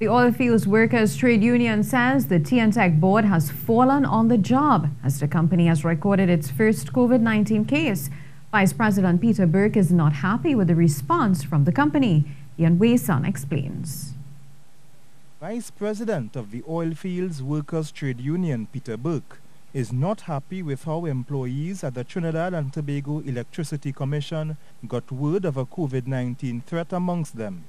The Oilfields Workers Trade Union says the T&TEC board has fallen on the job as the company has recorded its first COVID-19 case. Vice President Peter Burke is not happy with the response from the company. Ian Wason explains. Vice President of the Oilfields Workers Trade Union, Peter Burke, is not happy with how employees at the Trinidad and Tobago Electricity Commission got word of a COVID-19 threat amongst them.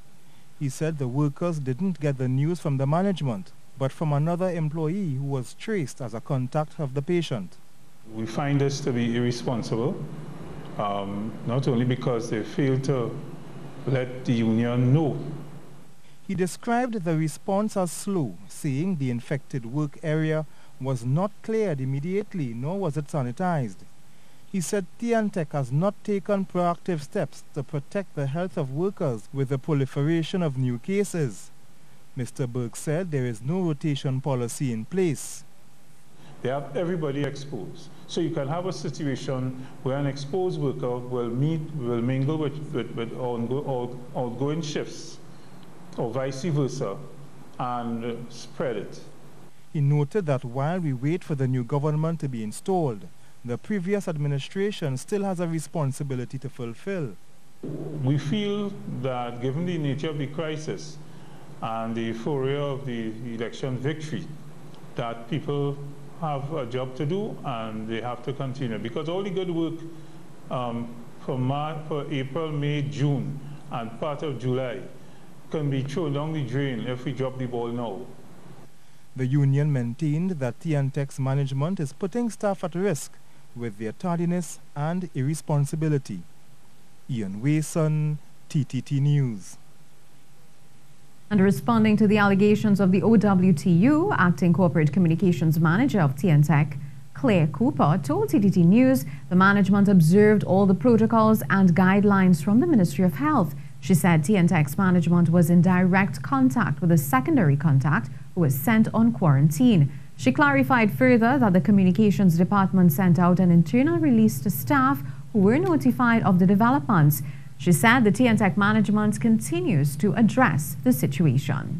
He said the workers didn't get the news from the management, but from another employee who was traced as a contact of the patient. We find this to be irresponsible, not only because they failed to let the union know. He described the response as slow, saying the infected work area was not cleared immediately, nor was it sanitized. He said T&TEC has not taken proactive steps to protect the health of workers with the proliferation of new cases. Mr. Burke said there is no rotation policy in place. They have everybody exposed. So you can have a situation where an exposed worker will mingle with outgoing shifts, or vice versa, and spread it. He noted that while we wait for the new government to be installed, the previous administration still has a responsibility to fulfill. We feel that given the nature of the crisis and the euphoria of the election victory, that people have a job to do and they have to continue. Because all the good work for April, May, June, and part of July can be thrown down the drain if we drop the ball now. The union maintained that T&TEC's management is putting staff at risk with their tardiness and irresponsibility. Ian Wason, TTT News. And responding to the allegations of the OWTU, Acting Corporate Communications Manager of T&TEC, Claire Cooper, told TTT News the management observed all the protocols and guidelines from the Ministry of Health. She said T&TEC's management was in direct contact with a secondary contact who was sent on quarantine. She clarified further that the communications department sent out an internal release to staff who were notified of the developments. She said the T&TEC management continues to address the situation.